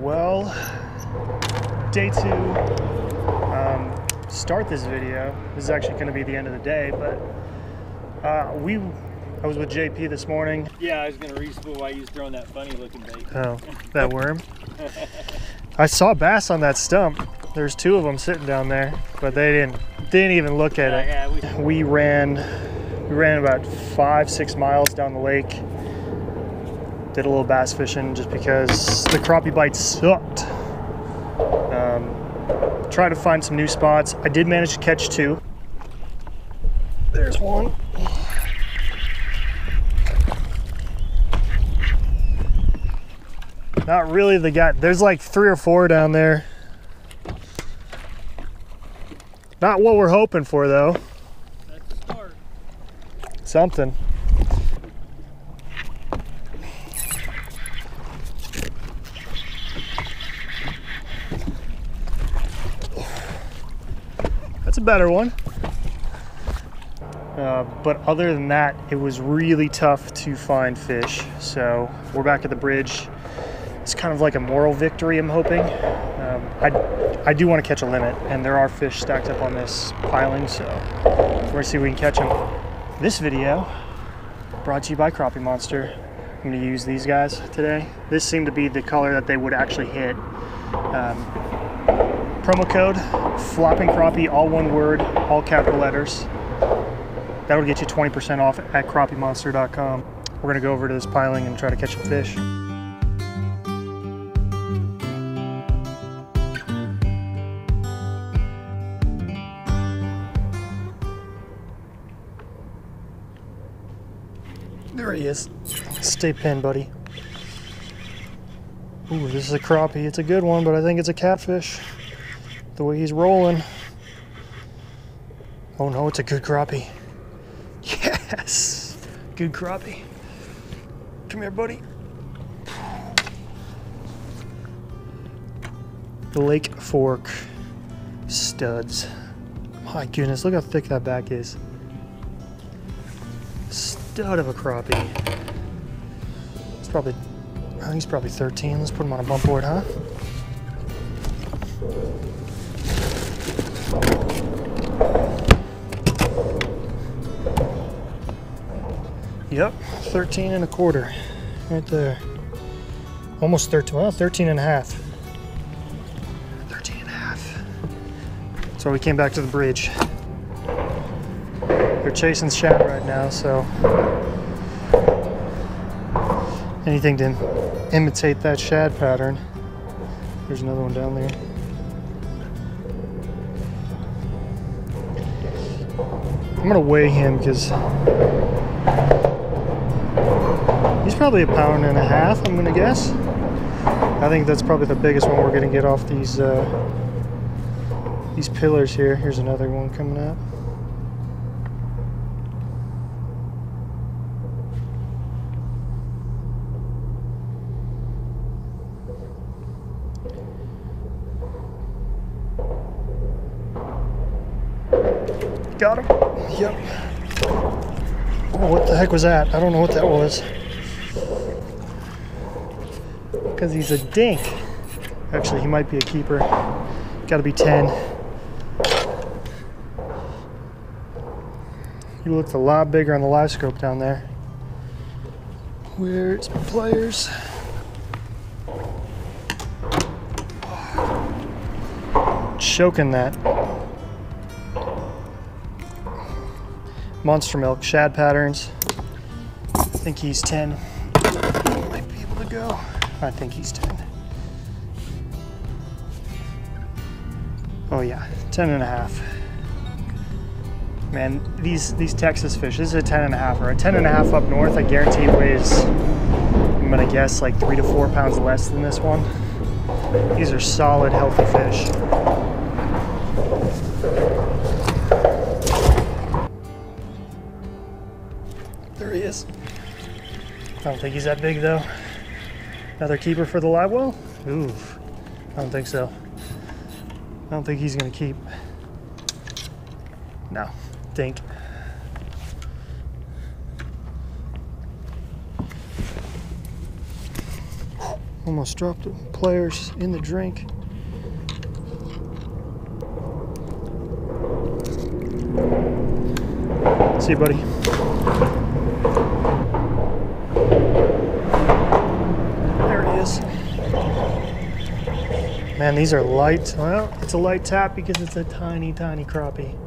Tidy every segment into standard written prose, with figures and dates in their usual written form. Well, day two. Start this video. This is actually going to be the end of the day, but I was with JP this morning. Yeah, I was going to re-spool why you was throwing that funny-looking bait. Oh, that worm. I saw bass on that stump. There's two of them sitting down there, but they didn't even look at it. Yeah, we ran about 5-6 miles down the lake. Did a little bass fishing just because the crappie bite sucked. Try to find some new spots. I did manage to catch two. There's one. Not really the guy. There's like 3 or 4 down there. Not what we're hoping for though. That's a start. Something. That's a better one. But other than that, it was really tough to find fish. So we're back at the bridge. It's kind of like a moral victory, I'm hoping. I do want to catch a limit, and there are fish stacked up on this piling, so we're gonna see if we can catch them. This video brought to you by Crappie Monster. I'm gonna use these guys today. This seemed to be the color that they would actually hit. Promo code flopping crappie, all one word, all capital letters. That'll get you 20% off at crappiemonster.com. We're gonna go over to this piling and try to catch some fish. There he is. Stay pinned, buddy. Ooh, this is a crappie. It's a good one, but I think it's a catfish. The way he's rolling. Oh no, it's a good crappie. Yes! Good crappie. Come here, buddy. The Lake Fork studs. My goodness, look how thick that back is. Stud of a crappie. It's probably, I think he's probably 13. Let's put him on a bump board, huh? Yep, 13 1/4 right there. Almost 13, well, 13 and a half. 13 and a half. So we came back to the bridge. They're chasing shad right now, so anything to imitate that shad pattern. There's another one down there. I'm gonna weigh him because he's probably 1.5 pounds, I'm gonna guess. I think that's probably the biggest one we're gonna get off these pillars here. Here's another one coming up. Got him. Yep. Oh, what the heck was that? I don't know what that was. Because he's a dink. Actually, he might be a keeper. Got to be 10. You looked a lot bigger on the Livescope down there. Where's my players? Choking that. Monster Milk shad patterns. I think he's 10. Might be able to go. I think he's 10. Oh yeah, 10 1/2. Man, these Texas fish, this is a 10 1/2 or a 10 1/2 up north. I guarantee it weighs, I'm gonna guess, like 3 to 4 pounds less than this one. These are solid, healthy fish. There he is. I don't think he's that big though. Another keeper for the live well? Ooh, I don't think so. I don't think he's gonna keep. No, dink. Almost dropped the pliers in the drink. See you, buddy. There it is. Man, these are light. Well, it's a light tap because it's a tiny, tiny crappie.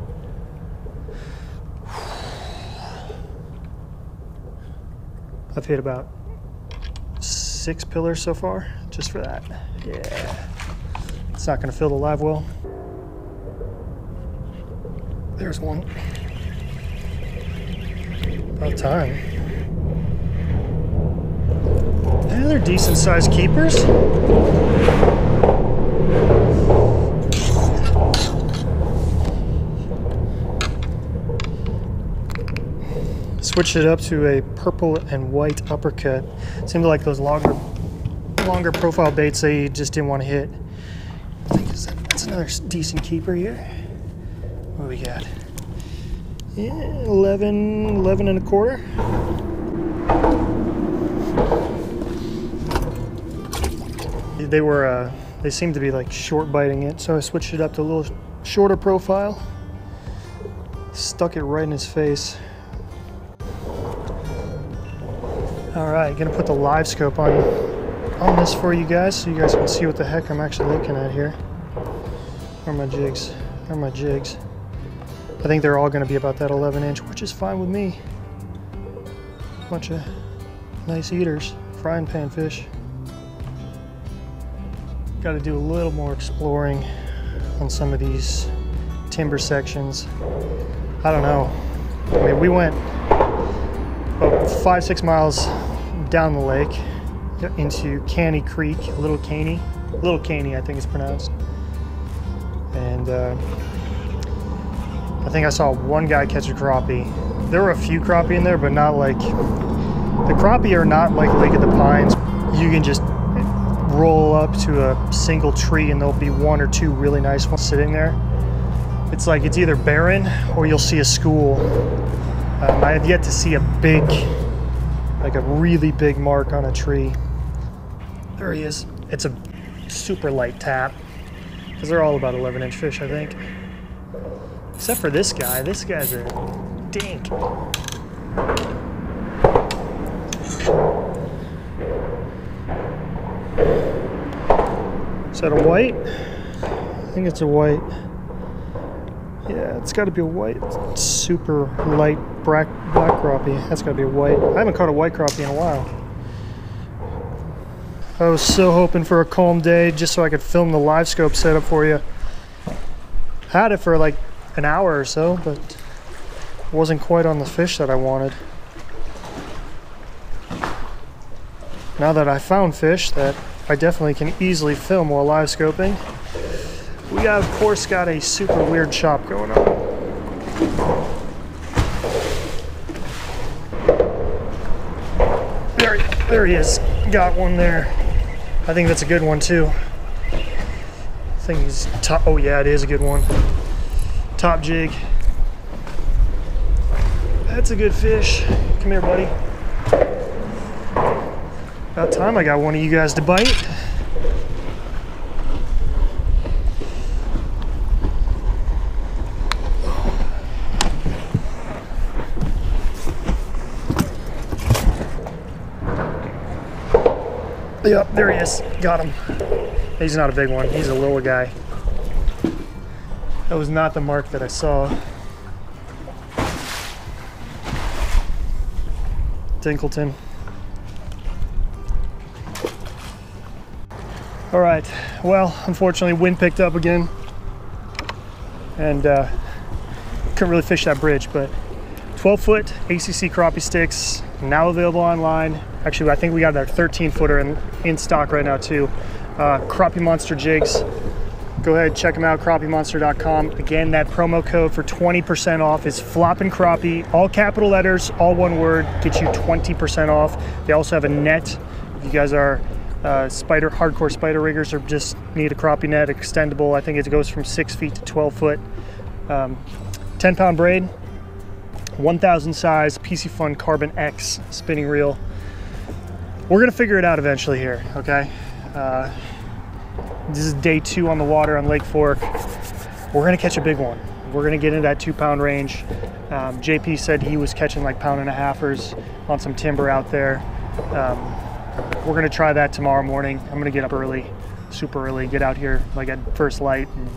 I've hit about 6 pillars so far, just for that. Yeah. It's not gonna fill the live well. There's one. About time. Yeah, they're decent sized keepers. Switched it up to a purple and white uppercut. Seemed like those longer profile baits they just didn't want to hit. I think that's another decent keeper here. What do we got? Yeah, 11 and a quarter. They were, they seemed to be like short biting it, so I switched it up to a little shorter profile. Stuck it right in his face. All right, gonna put the live scope on this for you guys, so you guys can see what the heck I'm actually looking at here. Where are my jigs? Where are my jigs? I think they're all going to be about that 11 inch, which is fine with me. Bunch of nice eaters, frying pan fish. Got to do a little more exploring on some of these timber sections. I don't know. I mean, we went about 5-6 miles down the lake into Caney Creek, Little Caney, I think it's pronounced. And I think I saw one guy catch a crappie. There were a few crappie in there, but not like, the crappie are not like Lake of the Pines. You can just roll up to a single tree and there'll be one or two really nice ones sitting there. It's like, it's either barren or you'll see a school. I have yet to see a big, like a really big mark on a tree. There he is. It's a super light tap, because they're all about 11 inch fish, I think. Except for this guy. This guy's a dink. Is that a white? I think it's a white. Yeah, it's got to be a white. It's super light black crappie. That's got to be a white. I haven't caught a white crappie in a while. I was so hoping for a calm day just so I could film the live scope setup for you. Had it for like an hour or so, but it wasn't quite on the fish that I wanted. Now that I found fish that I definitely can easily film while live scoping, we got, of course, got a super weird chop going on. There he is. Got one there. I think that's a good one too. I think he's top. Oh yeah, it is a good one. Top jig. That's a good fish. Come here, buddy. About time I got one of you guys to bite. Yep, there he is. Got him. He's not a big one. He's a little guy. That was not the mark that I saw. Dinkleton. All right. Well, unfortunately, wind picked up again. And couldn't really fish that bridge, but 12-foot ACC Crappie Stix, now available online. Actually, I think we got our 13-footer in stock right now too. Crappie Monster jigs. Go ahead, check them out, crappiemonster.com. Again, that promo code for 20% off is Floppin' Crappie. All capital letters, all one word, gets you 20% off. They also have a net. If you guys are hardcore spider riggers or just need a crappie net, extendable. I think it goes from 6 feet to 12 foot. 10-pound braid. 1,000 size Piscifun Carbon X spinning reel. We're gonna figure it out eventually here, okay? This is day two on the water on Lake Fork. We're gonna catch a big one. We're gonna get into that 2 pound range. JP said he was catching like 1.5 pound on some timber out there. We're gonna try that tomorrow morning. I'm gonna get up early, super early, get out here like at first light and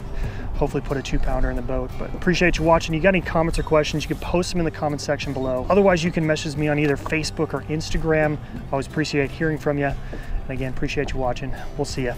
hopefully put a 2-pounder in the boat. But appreciate you watching. You got any comments or questions, you can post them in the comment section below. Otherwise, you can message me on either Facebook or Instagram. Always appreciate hearing from you. And again, appreciate you watching. We'll see you.